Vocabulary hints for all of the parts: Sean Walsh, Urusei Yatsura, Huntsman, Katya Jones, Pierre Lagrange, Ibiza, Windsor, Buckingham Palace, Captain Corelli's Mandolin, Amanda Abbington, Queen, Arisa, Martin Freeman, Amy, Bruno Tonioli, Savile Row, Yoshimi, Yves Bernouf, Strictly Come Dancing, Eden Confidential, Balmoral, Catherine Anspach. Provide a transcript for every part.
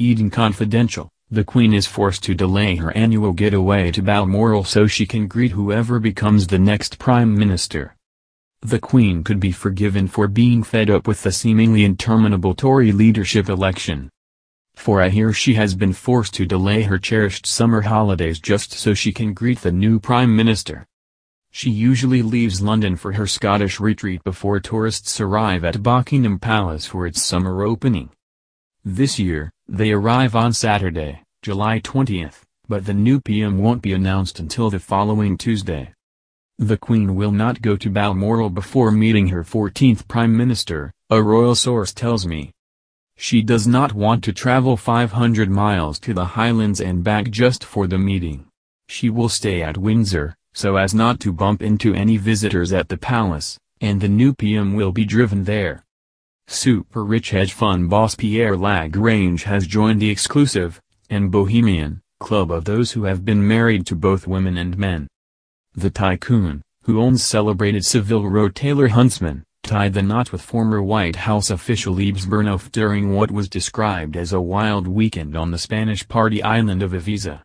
Eden Confidential, the Queen is forced to delay her annual getaway to Balmoral so she can greet whoever becomes the next Prime Minister. The Queen could be forgiven for being fed up with the seemingly interminable Tory leadership election. For I hear she has been forced to delay her cherished summer holidays just so she can greet the new Prime Minister. She usually leaves London for her Scottish retreat before tourists arrive at Buckingham Palace for its summer opening. This year, they arrive on Saturday, July 20th, but the new PM won't be announced until the following Tuesday. The Queen will not go to Balmoral before meeting her 14th Prime Minister, a royal source tells me. She does not want to travel 500 miles to the Highlands and back just for the meeting. She will stay at Windsor, so as not to bump into any visitors at the palace, and the new PM will be driven there. Super-rich hedge fund boss Pierre Lagrange has joined the exclusive, and bohemian, club of those who have been married to both women and men. The tycoon, who owns celebrated Savile Row tailor Huntsman, tied the knot with former White House official Yves Bernouf during what was described as a wild weekend on the Spanish party island of Ibiza.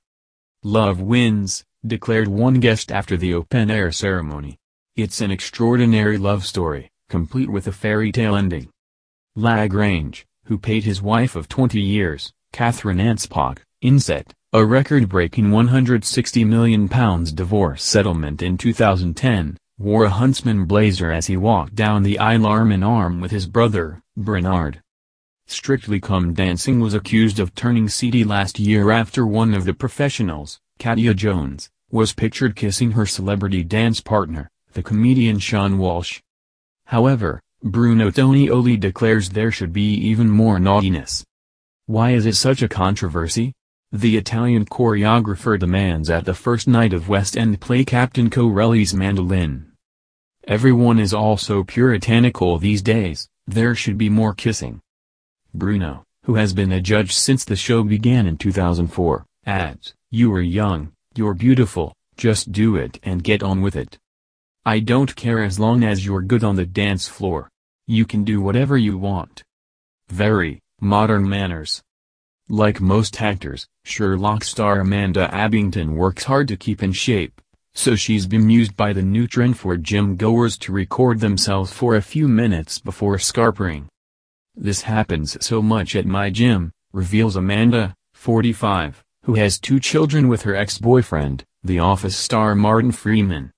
"Love wins," declared one guest after the open-air ceremony. "It's an extraordinary love story, complete with a fairy tale ending." Lagrange, who paid his wife of 20 years, Catherine Anspach, inset a record-breaking £160 million divorce settlement in 2010, wore a Huntsman blazer as he walked down the aisle arm-in-arm with his brother, Bernard. Strictly Come Dancing was accused of turning seedy last year after one of the professionals, Katya Jones, was pictured kissing her celebrity dance partner, the comedian Sean Walsh. However, Bruno Tonioli declares there should be even more naughtiness. Why is it such a controversy? The Italian choreographer demands at the first night of West End play Captain Corelli's Mandolin. "Everyone is also puritanical these days, there should be more kissing." Bruno, who has been a judge since the show began in 2004, adds, "You are young, you're beautiful, just do it and get on with it. I don't care as long as you're good on the dance floor. You can do whatever you want." Very modern manners. Like most actors, Sherlock star Amanda Abbington works hard to keep in shape, so she's bemused by the new trend for gym-goers to record themselves for a few minutes before scarpering. "This happens so much at my gym," reveals Amanda, 45, who has two children with her ex-boyfriend, The Office star Martin Freeman.